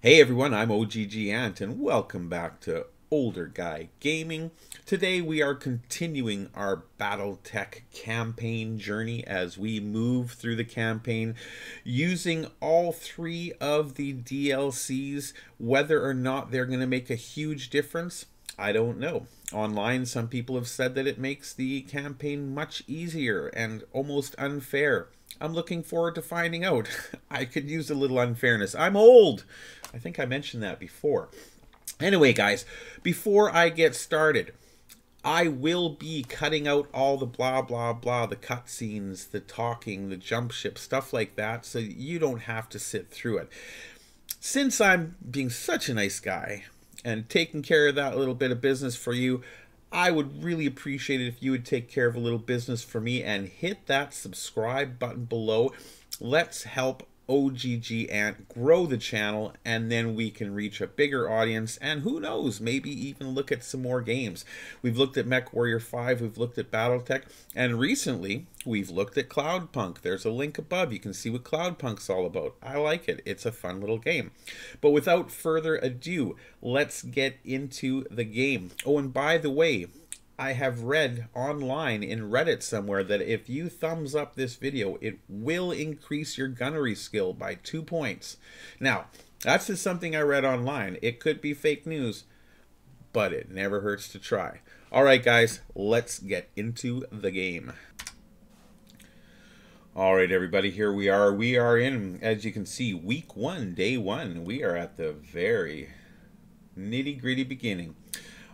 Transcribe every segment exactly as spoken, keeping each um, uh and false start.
Hey everyone, I'm O G G Ant and welcome back to Older Guy Gaming. Today we are continuing our BattleTech campaign journey as we move through the campaign using all three of the D L Cs. Whether or not they're going to make a huge difference, I don't know. Online, some people have said that it makes the campaign much easier and almost unfair. I'm looking forward to finding out. I could use a little unfairness. I'm old. I think I mentioned that before. Anyway, guys, before I get started, I will be cutting out all the blah, blah, blah, the cutscenes, the talking, the jump ship, stuff like that, so you don't have to sit through it. Since I'm being such a nice guy and taking care of that little bit of business for you, I would really appreciate it if you would take care of a little business for me and hit that subscribe button below. Let's help O G G Ant grow the channel, and then we can reach a bigger audience, and who knows, maybe even look at some more games. We've looked at Mech Warrior five, we've looked at BattleTech, and recently we've looked at Cloudpunk. There's a link above. You can see what Cloudpunk's all about. I like it. It's a fun little game. But without further ado, let's get into the game. Oh, and by the way, I have read online in Reddit somewhere that if you thumbs up this video, it will increase your gunnery skill by two points. Now, that's just something I read online. It could be fake news, but it never hurts to try. All right, guys, let's get into the game. All right, everybody, here we are. We are in, as you can see, week one, day one. We are at the very nitty-gritty beginning.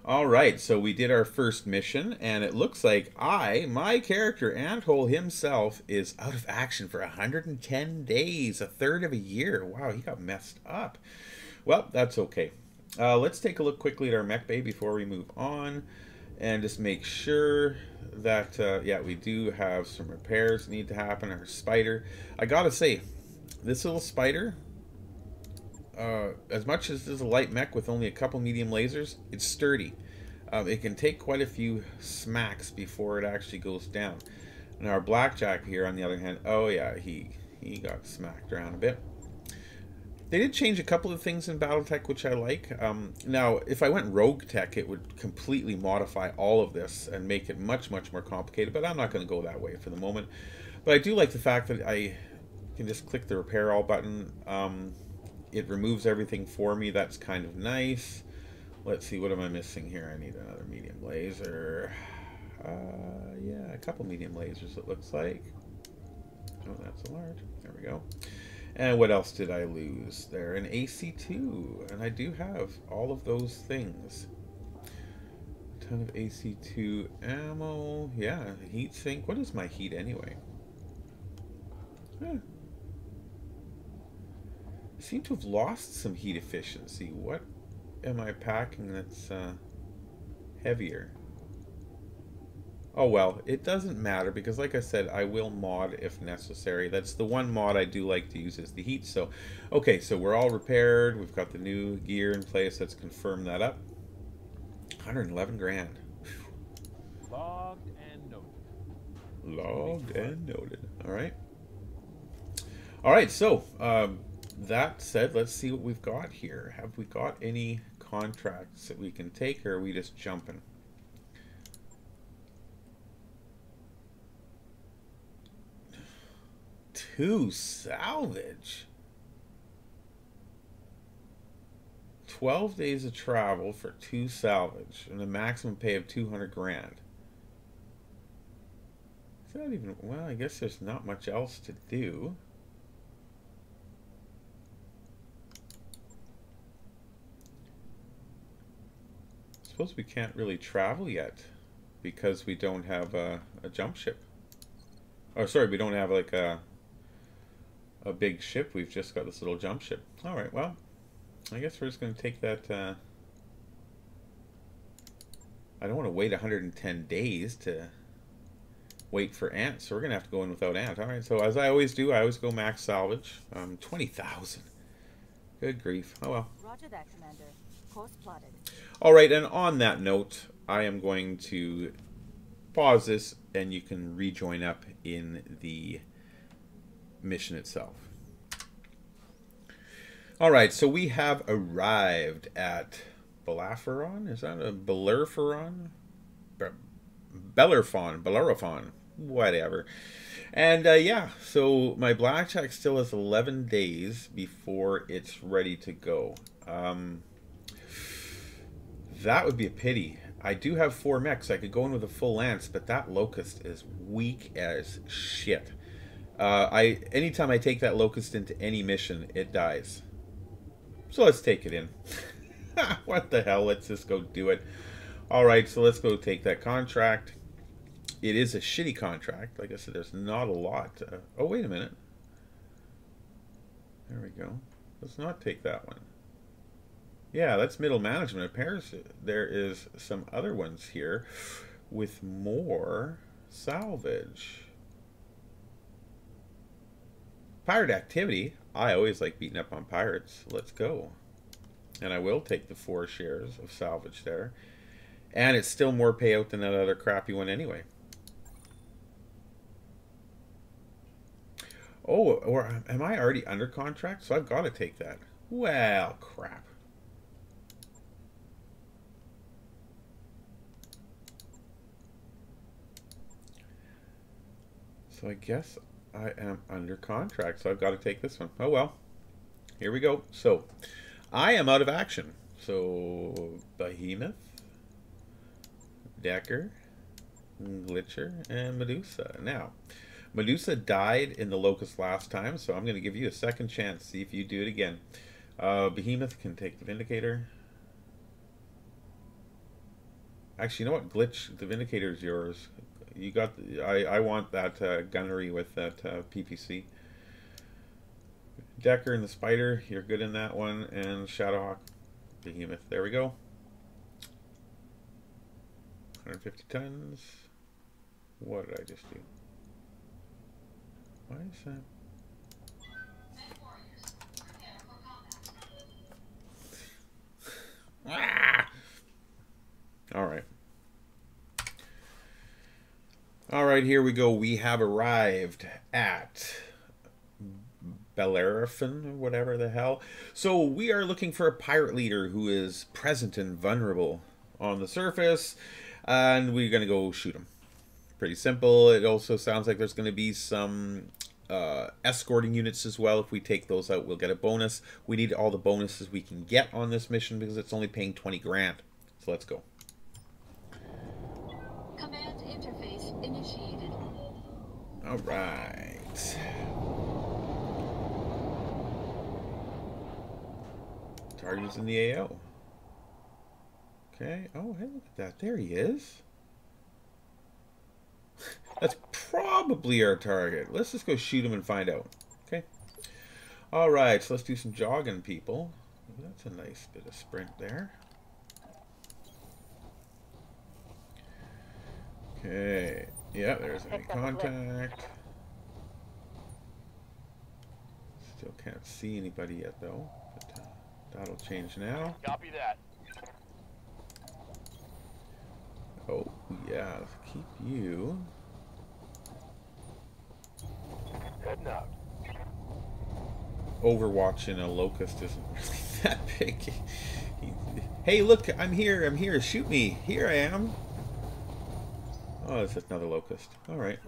All right, so we did our first mission, and it looks like I, my character, Anthole himself, is out of action for one hundred ten days, a third of a year. Wow, he got messed up. Well, that's okay. Uh, let's take a look quickly at our mech bay before we move on, and just make sure that, uh, yeah, we do have some repairs need to happen. Our spider, I gotta say, this little spider, Uh, as much as this is a light mech with only a couple medium lasers, it's sturdy. Um, it can take quite a few smacks before it actually goes down. And our Blackjack here, on the other hand, oh yeah, he he got smacked around a bit. They did change a couple of things in BattleTech, which I like. Um, now, if I went RogueTech, it would completely modify all of this and make it much, much more complicated, but I'm not going to go that way for the moment. But I do like the fact that I can just click the Repair All button. Um... It removes everything for me. That's kind of nice. Let's see, what am I missing here? I need another medium laser. Uh, yeah, a couple medium lasers, it looks like. Oh, that's a large. There we go. And what else did I lose there? An A C two. And I do have all of those things. A ton of A C two ammo. Yeah, heat sink. What is my heat anyway? Huh. Seem to have lost some heat efficiency. What am I packing that's uh, heavier? Oh well, it doesn't matter, because like I said, I will mod if necessary. That's the one mod I do like to use, is the heat. So okay, so we're all repaired. We've got the new gear in place. Let's confirm that up. one hundred eleven grand. Logged and noted. Logged and noted. All right. All right, so um that said, let's see what we've got here. Have we got any contracts that we can take, or are we just jumping? Two salvage. twelve days of travel for two salvage and a maximum pay of two hundred grand. Is that even, well, I guess there's not much else to do. I suppose we can't really travel yet because we don't have a, a jump ship. Oh, sorry, we don't have like a a big ship. We've just got this little jump ship. All right, well, I guess we're just going to take that. Uh, I don't want to wait one hundred ten days to wait for Ant, so we're going to have to go in without Ant. All right, so as I always do, I always go max salvage. Um, twenty thousand. Good grief. Oh, well. Roger that, Commander. All right, and on that note, I am going to pause this, and you can rejoin up in the mission itself. All right, so we have arrived at Bellerophon. Is that a Bellerophon? Bellerophon, Bellerophon, whatever. And uh, yeah, so my blackjack still has eleven days before it's ready to go. Um, that would be a pity. I do have four mechs. I could go in with a full lance, but that locust is weak as shit. Uh, I anytime I take that locust into any mission, it dies. So let's take it in. What the hell? Let's just go do it. All right, so let's go take that contract. It is a shitty contract. Like I said, there's not a lot. Uh, oh, wait a minute. There we go. Let's not take that one. Yeah, that's middle management. It appears there is some other ones here with more salvage. Pirate activity. I always like beating up on pirates. Let's go. And I will take the four shares of salvage there. And it's still more payout than that other crappy one anyway. Oh, or am I already under contract? So I've got to take that. Well, crap. So I guess I am under contract, so I've got to take this one. Oh well, here we go. So I am out of action. So Behemoth, Decker, Glitcher, and Medusa. Now, Medusa died in the locust last time, so I'm going to give you a second chance. See if you do it again. Uh, Behemoth can take the Vindicator. Actually, you know what? Glitch, the Vindicator is yours. You got. The, I I want that uh, gunnery with that uh, P P C. Decker and the Spider, you're good in that one, and Shadowhawk, Behemoth. There we go. one hundred fifty tons. What did I just do? Why is that? Ah! All right. All right, here we go. We have arrived at Bellerophon, or whatever the hell. So we are looking for a pirate leader who is present and vulnerable on the surface, and we're going to go shoot him. Pretty simple. It also sounds like there's going to be some uh, escorting units as well. If we take those out, we'll get a bonus. We need all the bonuses we can get on this mission because it's only paying twenty grand. So let's go. Command interface initiated. All right. Target is in the A O. Okay. Oh, hey, look at that. There he is. That's probably our target. Let's just go shoot him and find out. Okay. All right. So let's do some jogging, people. That's a nice bit of sprint there. Okay. Yeah, there's any contact. Still can't see anybody yet, though. But uh, that'll change now. Copy that. Oh, yeah. Let's keep you. Heading up. Overwatching a locust isn't really that big. Hey, look! I'm here! I'm here! Shoot me! Here I am! Oh, it's another locust. Alright.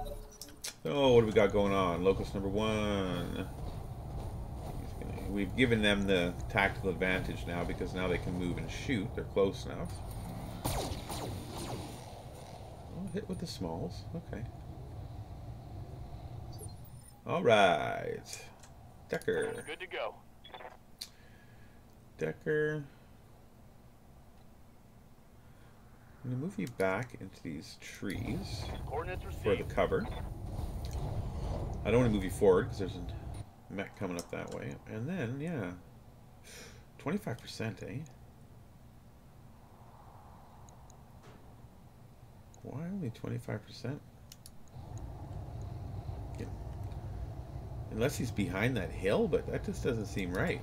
So, what do we got going on? Locust number one. We've given them the tactical advantage now because now they can move and shoot. They're close enough. Oh, hit with the smalls. Okay. Alright. Decker. Good to go. Decker. I'm going to move you back into these trees for the cover. I don't want to move you forward because there's a mech coming up that way. And then, yeah, twenty-five percent, eh? Why only twenty-five percent? Yeah. Unless he's behind that hill, but that just doesn't seem right.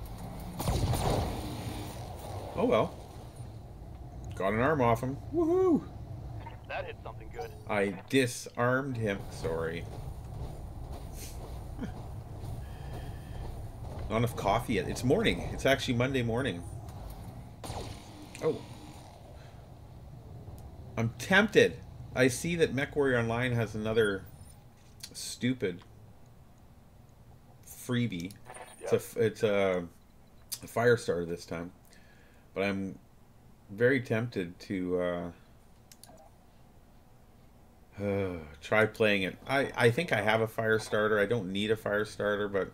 Oh well. Got an arm off him. Woohoo! That hit something good. I disarmed him. Sorry. Not enough coffee yet. It's morning. It's actually Monday morning. Oh. I'm tempted. I see that MechWarrior Online has another stupid freebie. Yep. It's a, it's a, a fire starter this time. But I'm very tempted to uh, uh, try playing it. I, I think I have a fire starter. I don't need a fire starter, but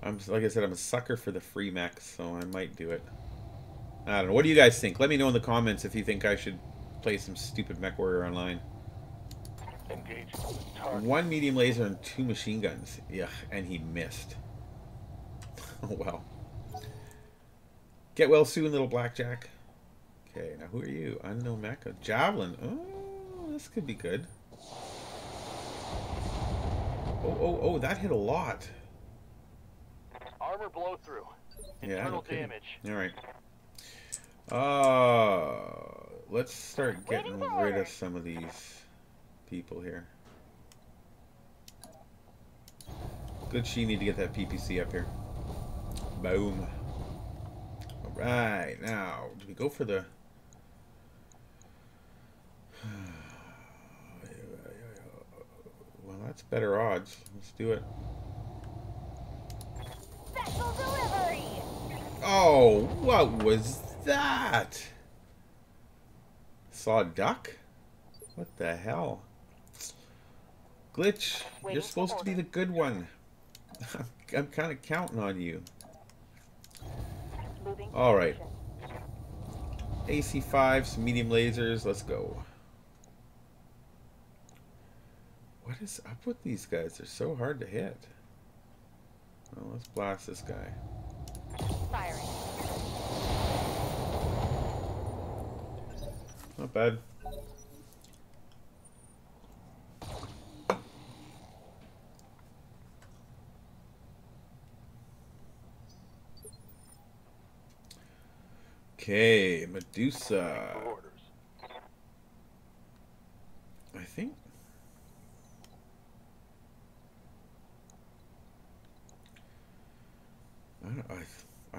I'm like I said, I'm a sucker for the free mechs, so I might do it. I don't know. What do you guys think? Let me know in the comments if you think I should play some stupid MechWarrior Online. Engage. One medium laser and two machine guns. Yeah, and he missed. Oh well. Get well soon, little blackjack. Okay, now who are you? Unknown Mecha. Javelin. Oh, this could be good. Oh, oh, oh, that hit a lot. Armor blow through. Internal yeah, damage. All right. Uh, let's start getting rid of some of these people here. Good, she need to get that P P C up here. Boom. All right, now, do we go for the... Well, that's better odds. Let's do it. Special delivery! Oh, what was that? Saw a duck? What the hell? Glitch, Waiting you're supposed to, to be the good one. I'm, I'm kind of counting on you. Alright. A C five, some medium lasers, let's go. What is up with these guys? They're so hard to hit. Well, let's blast this guy. Firing. Not bad. Okay, Medusa. I think. I, don't,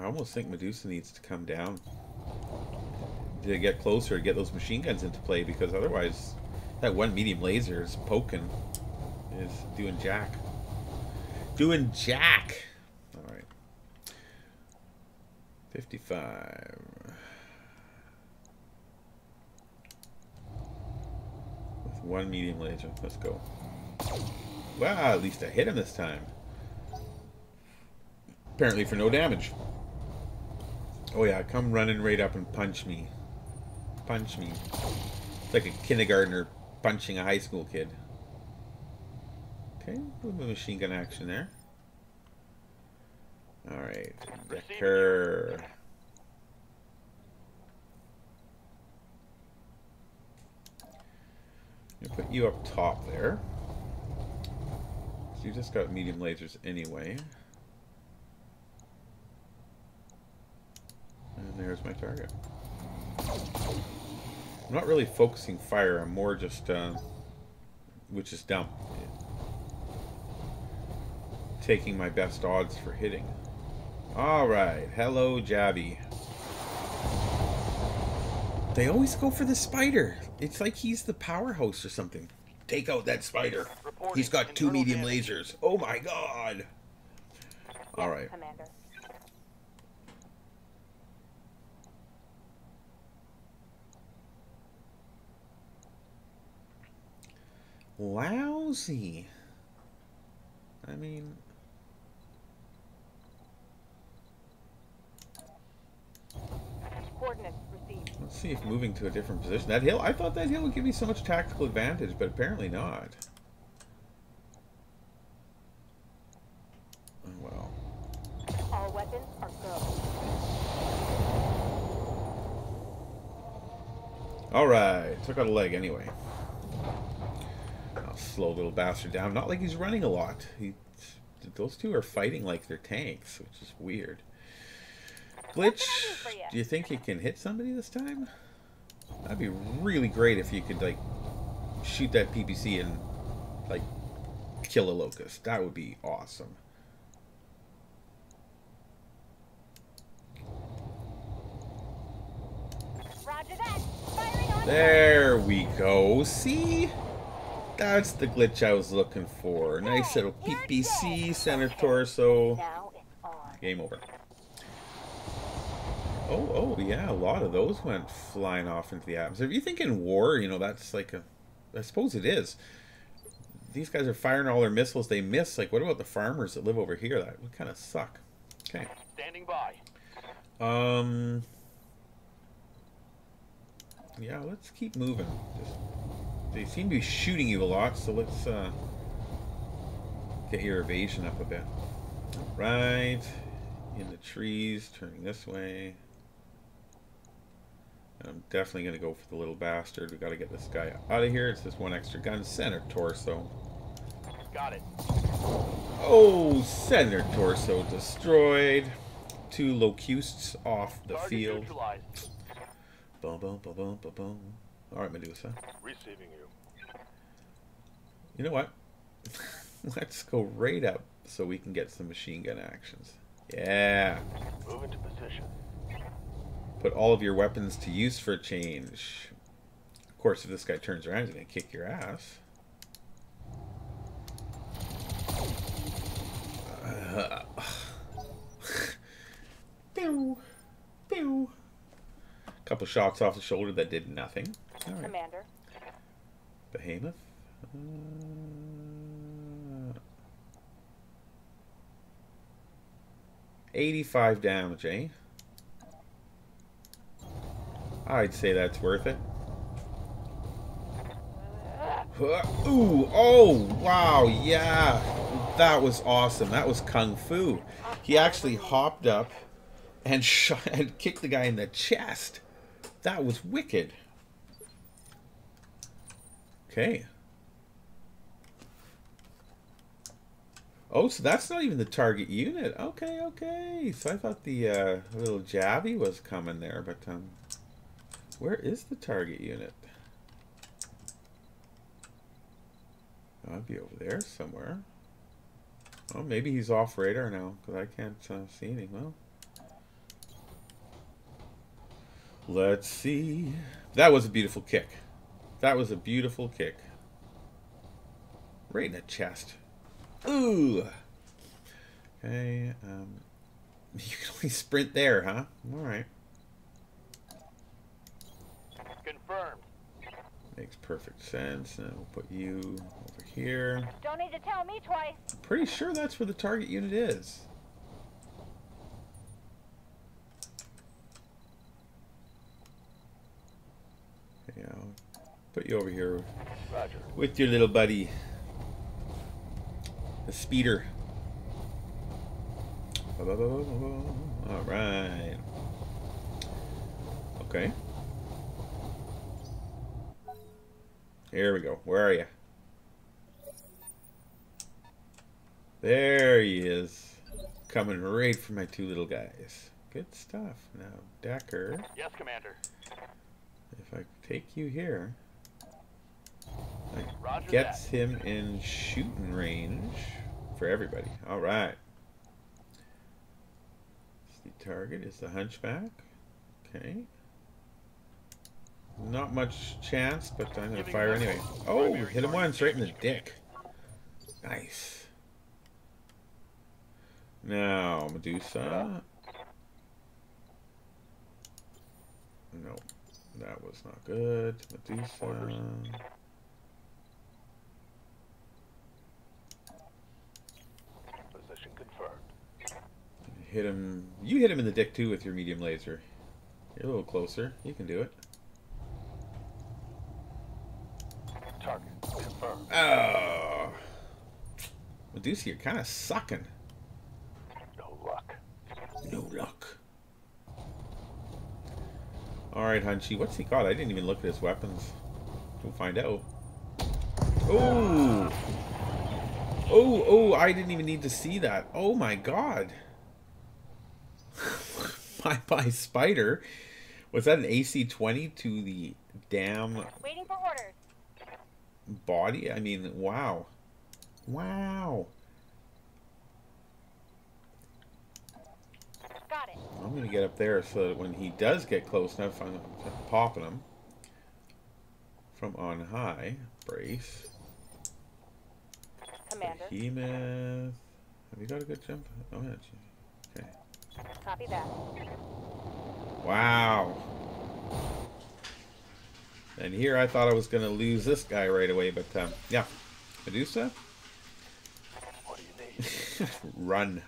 I I almost think Medusa needs to come down to get closer to get those machine guns into play, because otherwise that one medium laser is poking, is doing jack, doing jack. All right, fifty-five. One medium laser. Let's go. Wow, at least I hit him this time. Apparently for no damage. Oh yeah, come running right up and punch me. Punch me. It's like a kindergartner punching a high school kid. Okay, a little bit of machine gun action there. Alright, Decker. Put you up top there. So you just got medium lasers anyway. And there's my target. I'm not really focusing fire, I'm more just, uh, which is dumb. Taking my best odds for hitting. Alright, hello Jabby. They always go for the spider. It's like he's the powerhouse or something. Take out that spider. Reporting. He's got two medium damage. Lasers. Oh my god. Yes, alright. Commander. Lousy. I mean... Coordinates. Let's see if moving to a different position. That hill, I thought that hill would give me so much tactical advantage, but apparently not. Oh well. All weapons are go. Alright, took out a leg anyway. I'll slow little bastard down. Not like he's running a lot. He, those two are fighting like they're tanks, which is weird. Glitch, do you think you can hit somebody this time? That'd be really great if you could, like, shoot that P P C and, like, kill a locust. That would be awesome. There we go. See? That's the glitch I was looking for. Nice little P P C, center torso. Game over. Oh, oh, yeah, a lot of those went flying off into the atmosphere. If you think in war, you know, that's like a... I suppose it is. These guys are firing all their missiles. They miss. Like, what about the farmers that live over here? That would kind of suck. Okay. Standing by. Um... Yeah, let's keep moving. Just, they seem to be shooting you a lot, so let's uh, get your evasion up a bit. All right. In the trees, turning this way. I'm definitely going to go for the little bastard. We've got to get this guy out of here. It's just one extra gun. Center torso. Got it. Oh, center torso destroyed. Two locusts off the Target field. Boom, boom, boom, boom, boom, boom. All right, Medusa. Receiving you. You know what? Let's go right up so we can get some machine gun actions. Yeah. Move into position. Put all of your weapons to use for a change. Of course, if this guy turns around, he's going to kick your ass. Uh. Pew. Pew. Couple shots off the shoulder that did nothing. All right. Commander. Behemoth. Uh, eighty-five damage, eh? I'd say that's worth it. Ooh, oh, wow, yeah. That was awesome. That was kung fu. He actually hopped up and, shot, and kicked the guy in the chest. That was wicked. Okay. Oh, so that's not even the target unit. Okay, okay. So I thought the uh, little jabby was coming there, but... Um, where is the target unit? I'd be over there somewhere. Oh, maybe he's off radar now because I can't uh, see anything. Well, let's see. That was a beautiful kick. That was a beautiful kick. Right in the chest. Ooh. Okay. Um, you can only sprint there, huh? All right. Confirmed. Makes perfect sense. Now we'll put you over here. Don't need to tell me twice. I'm pretty sure that's where the target unit is. Yeah, I'll put you over here. Roger. With your little buddy, the speeder. All right. Okay. Here we go. Where are you? There he is. Coming right for my two little guys. Good stuff. Now, Decker. Yes, Commander. If I take you here, that gets that. him in shooting range for everybody. All right. The target is the hunchback. Okay. Not much chance, but I'm going to fire anyway. Oh, hit him once, right in the dick. Nice. Now, Medusa. No, that was not good. Medusa. Position confirmed. Hit him. You hit him in the dick, too, with your medium laser. You're a little closer. You can do it. Oh, Medusa, you're kind of sucking. No luck. No luck. All right, Hunchy, what's he got? I didn't even look at his weapons. We'll find out. Oh, oh, oh! I didn't even need to see that. Oh my God! Bye, bye, spider. Was that an A C twenty to the damn? Waiting for orders. Body? I mean, wow. Wow. Got it. I'm going to get up there so that when he does get close enough, I'm popping him. from on high. Brace. Commander. Behemoth. Have you got a good jump? Oh, yeah. Okay. Copy that. Wow. And here I thought I was going to lose this guy right away, but um, yeah. Medusa? What do you need? Run.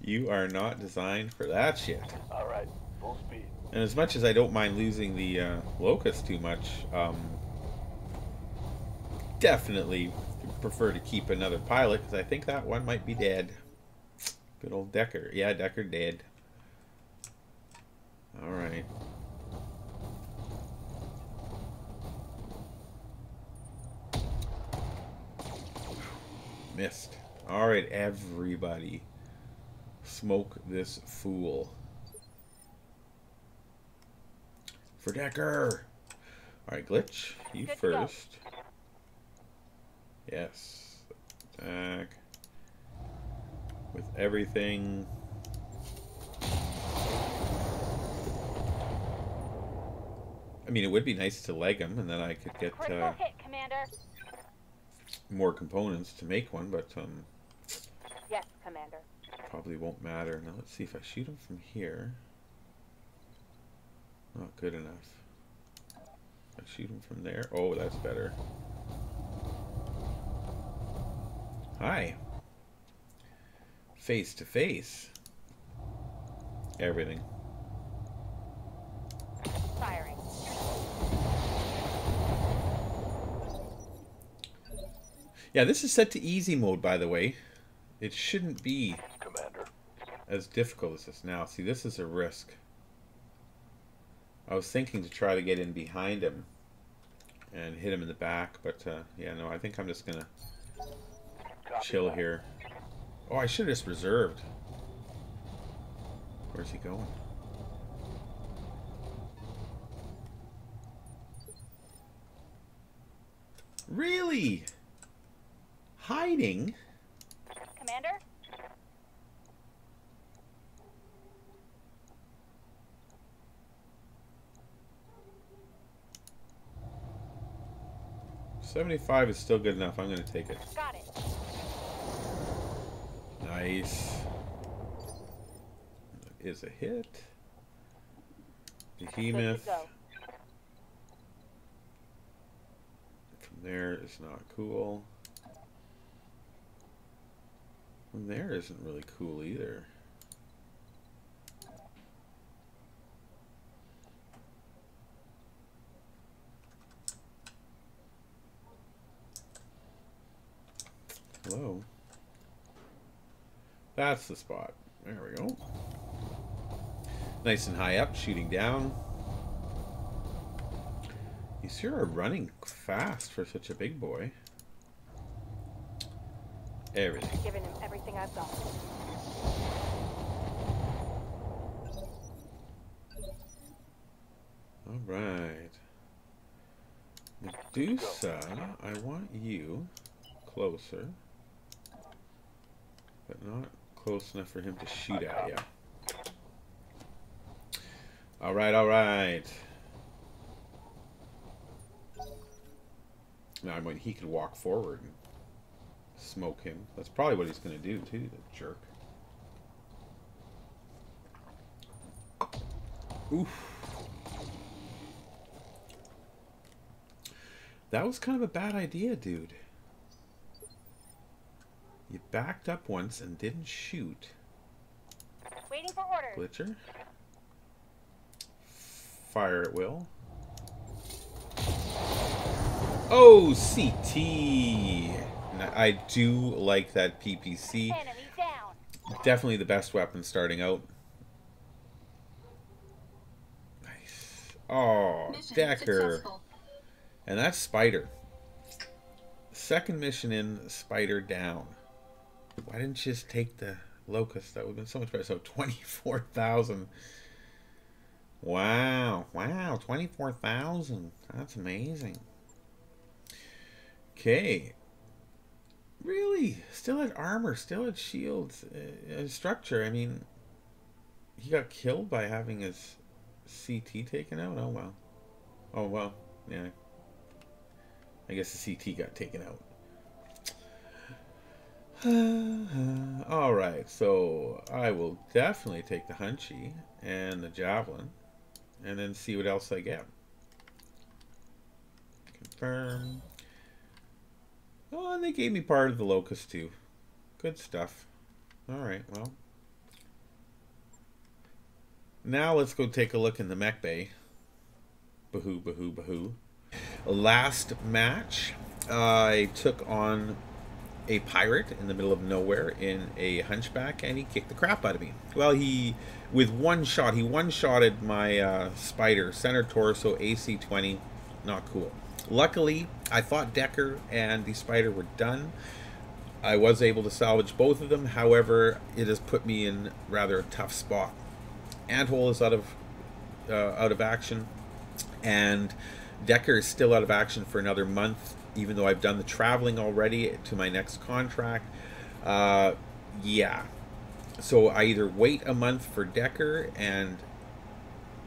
You are not designed for that shit. All right, full speed. And as much as I don't mind losing the uh, locust too much, um, definitely prefer to keep another pilot, because I think that one might be dead. Good old Decker. Yeah, Decker dead. All right. Missed. All right, everybody. Smoke this fool. For Decker! Alright, Glitch, you Good first. Yes. Attack. With everything. I mean, it would be nice to leg him, and then I could get uh, hit, Commander. More components to make one, but um. Yes, Commander. Probably won't matter. Now let's see if I shoot him from here. Not good enough. I shoot him from there. Oh, that's better. Hi. Face to face. Everything. Firing. Yeah, this is set to easy mode, by the way. It shouldn't be as difficult as this now. See, this is a risk. I was thinking to try to get in behind him and hit him in the back, but uh, yeah, no, I think I'm just gonna chill here. Oh, I should have just reserved. Where's he going? Really? Hiding? Commander? seventy-five is still good enough. I'm going to take it. Got it. Nice. That is a hit. Behemoth. From there is not cool. From there isn't really cool either. Hello. That's the spot. There we go. Nice and high up, shooting down. You sure are running fast for such a big boy. Everything. I've given him everything I've got. All right. Medusa, I want you closer. But not close enough for him to shoot at you. All right, all right. Now, I mean, he could walk forward and smoke him. That's probably what he's going to do, too, the jerk. Oof. That was kind of a bad idea, dude. You backed up once and didn't shoot. Waiting for orders. Glitcher. Fire at will. Oh, C T! I do like that P P C. Enemy down. Definitely the best weapon starting out. Nice. Oh, mission Decker. Successful. And that's Spider. Second mission in, Spider down. Why didn't you just take the locust? That would have been so much better. So twenty-four thousand. Wow. Wow. twenty-four thousand. That's amazing. Okay. Really? Still had armor. Still had shields. Uh, structure. I mean, he got killed by having his C T taken out? Oh, well. Oh, well, yeah. I guess the C T got taken out. Uh, Alright, so I will definitely take the Hunchy and the Javelin and then see what else I get. Confirm. Oh, and they gave me part of the Locust too. Good stuff. Alright, well. Now let's go take a look in the mech bay. Bahoo, bahoo, bahoo. Last match, uh, I took on a pirate in the middle of nowhere in a hunchback, and he kicked the crap out of me. Well, he, with one shot, he one-shotted my uh, spider, center torso, A C twenty, not cool. Luckily, I thought Decker and the spider were done. I was able to salvage both of them. However, it has put me in rather a tough spot. Anthole is out of, uh, out of action, and Decker is still out of action for another month, even though I've done the traveling already to my next contract. Uh, yeah. So I either wait a month for Decker and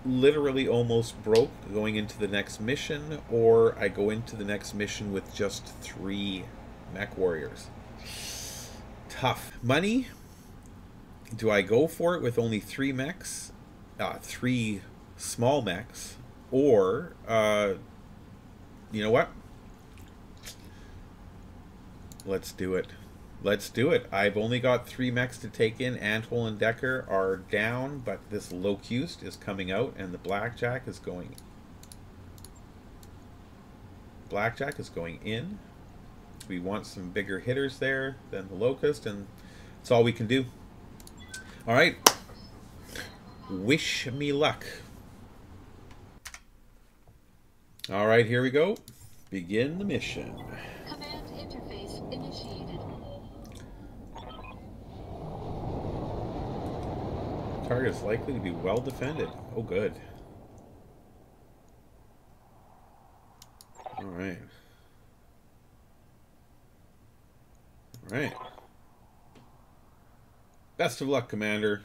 literally almost broke going into the next mission, or I go into the next mission with just three mech warriors. Tough. Money? Do I go for it with only three mechs? Uh, three small mechs. Or, uh, you know what? Let's do it. Let's do it. I've only got three mechs to take in. Anthole and Decker are down, but this Locust is coming out, and the Blackjack is going... Blackjack is going in. We want some bigger hitters there than the Locust, and that's all we can do. All right. Wish me luck. All right, here we go. Begin the mission. Command interface initiated. Target is likely to be well defended. Oh, good. All right. All right. Best of luck, Commander.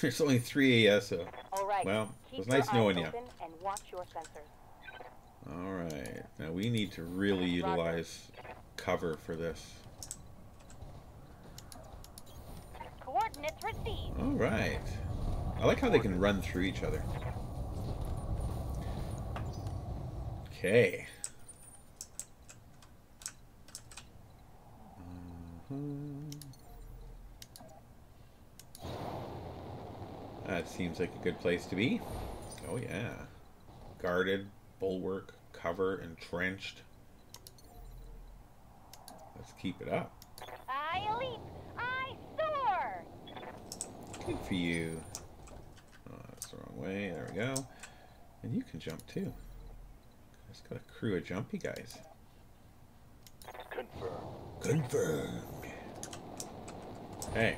There's only three A S. So. All right. Well, it was nice knowing you. And watch your sensors. Alright, now we need to really utilize cover for this. Coordinates received. Alright. I like how they can run through each other. Okay. Mm-hmm. That seems like a good place to be. Oh yeah. Guarded. Bulwark, cover, entrenched. Let's keep it up. I leap, I soar. Good for you. Oh, that's the wrong way. There we go. And you can jump too. Just got a crew of jumpy guys. Confirmed. Confirmed. Hey.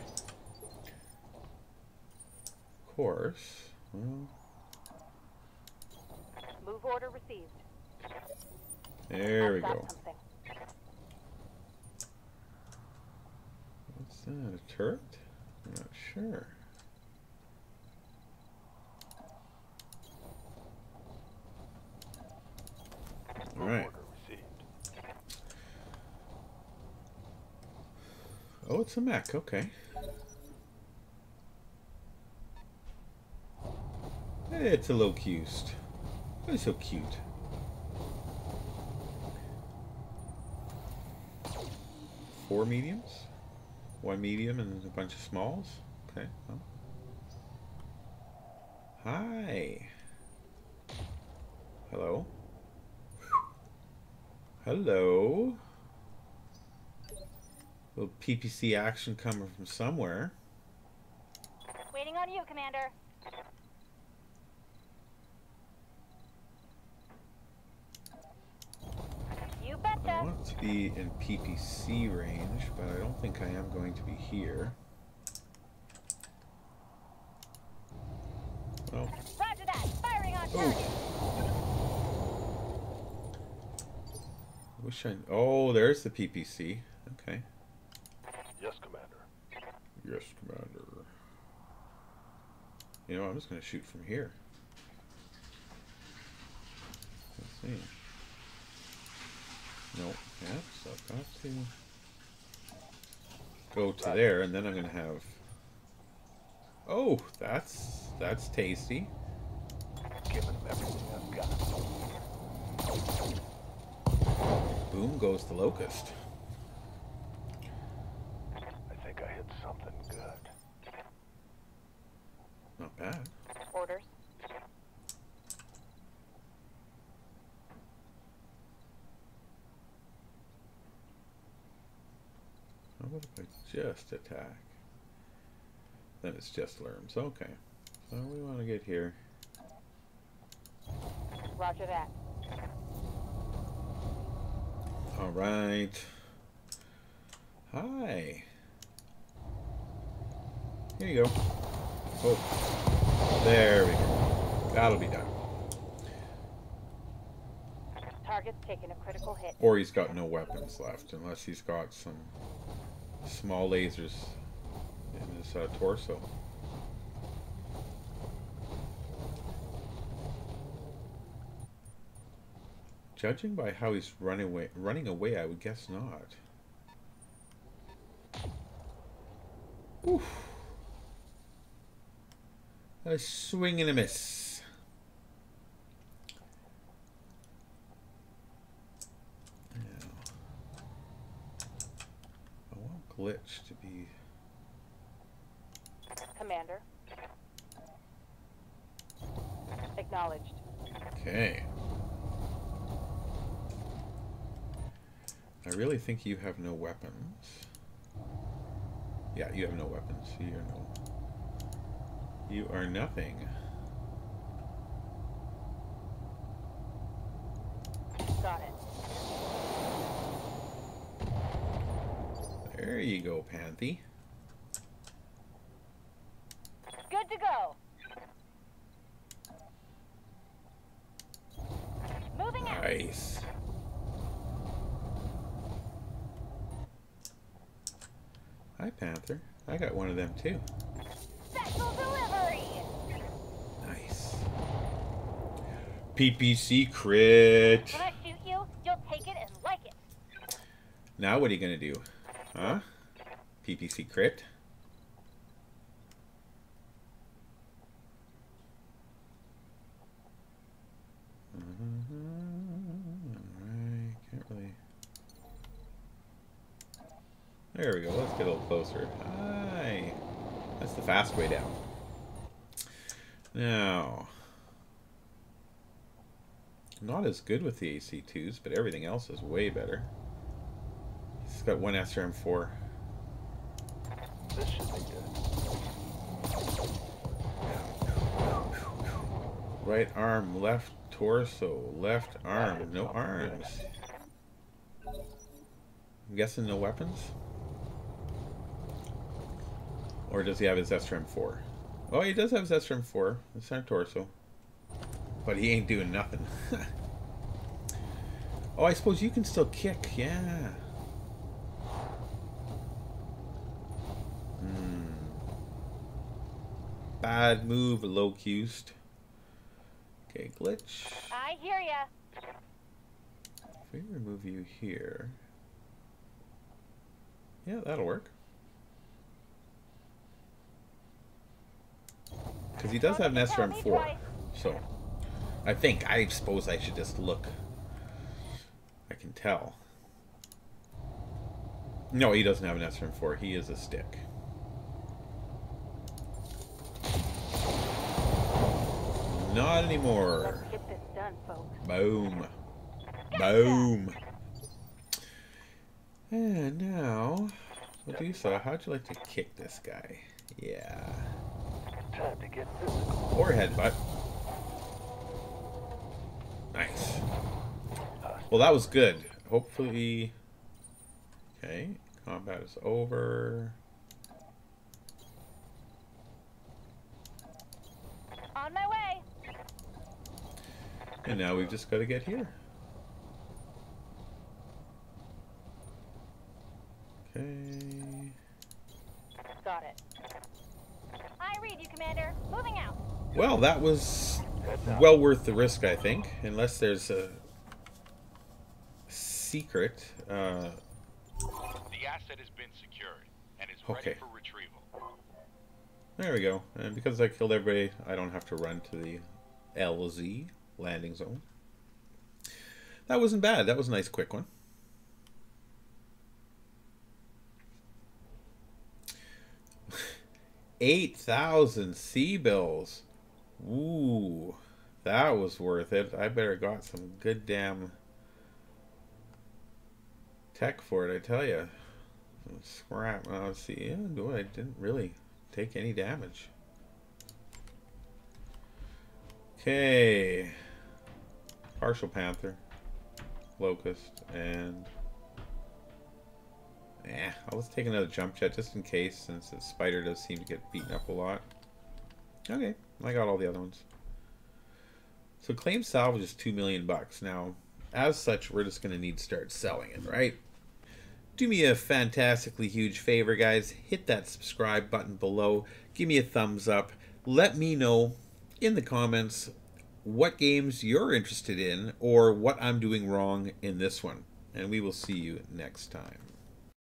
Of course. Well, move order received. There we go. Something. What's that? A turret? I'm not sure. All right. Order received. Oh, it's a mech. Okay. It's a Locust. Oh, so cute. Four mediums? One medium and a bunch of smalls? Okay. Well. Hi. Hello. Hello. Little P P C action coming from somewhere. Waiting on you, Commander. I want it to be in P P C range, but I don't think I am going to be here. Oh. Roger that. Firing on target. I wish I... Oh, there's the P P C. Okay. Yes, Commander. Yes, Commander. You know, I'm just going to shoot from here. see. Nope, perhaps I've got to go to there, and then I'm going to have... Oh, that's that's tasty. Given everything I've got. Boom goes the locust. I think I hit something good. Not bad. Orders. How about if I just attack? Then it's just lerms. Okay. So we want to get here. Roger that. All right. Hi. Here you go. Oh. There we go. That'll be done. Target's taken a critical hit. Or he's got no weapons left, unless he's got some small lasers in his uh, torso. Judging by how he's running away, running away, I would guess not. Oof! A swing and a miss. Now, I want Glitch to be. Commander. Acknowledged. Okay. I really think you have no weapons. Yeah, you have no weapons. You are no. You are nothing. Got it. There you go, Panthy. Good to go. Moving out. Nice. Hi, Panther. I got one of them too. Special delivery. Nice. P P C crit. When I shoot you, you'll take it and like it. Now what are you gonna do? Huh? P P C crit. There we go, let's get a little closer. Hi! That's the fast way down. Now, not as good with the A C twos, but everything else is way better. It's got one S R M four. This should be good. Right arm, left torso, left arm, no arms. I'm guessing no weapons? Or does he have his S R M four? Oh, he does have his S R M four. It's on torso. But he ain't doing nothing. Oh, I suppose you can still kick. Yeah. Hmm. Bad move, locust. Okay, Glitch. I hear ya. If we remove you here... Yeah, that'll work. Because he does have an S R M four, so I think, I suppose I should just look. I can tell. No, he doesn't have an S R M four. He is a stick. Not anymore. Let's get this done, folks. Boom. Boom. And now, Medusa, how'd you like to kick this guy? Yeah. Time to get physical. Or headbutt. Nice. Well, that was good. Hopefully... Okay, combat is over. On my way. And now we've just got to get here. Okay. Got it. I read you, Commander. Moving out. Well, that was well worth the risk, I think. Unless there's a secret. Uh, the asset has been secured and is okay. ready for retrieval. There we go. And because I killed everybody, I don't have to run to the L Z landing zone. That wasn't bad. That was a nice quick one. eight thousand sea bills. Ooh, that was worth it. I better got some good damn tech for it, I tell you. Scrap. Oh, let's see. Yeah, boy, I didn't really take any damage. Okay. Partial Panther, Locust, and... Eh, let's take another jump jet just in case, since the spider does seem to get beaten up a lot. Okay, I got all the other ones. So claim salvage is two million bucks. Now, as such, we're just gonna need to start selling it, right? Do me a fantastically huge favor, guys. Hit that subscribe button below. Give me a thumbs up. Let me know in the comments what games you're interested in or what I'm doing wrong in this one. And we will see you next time.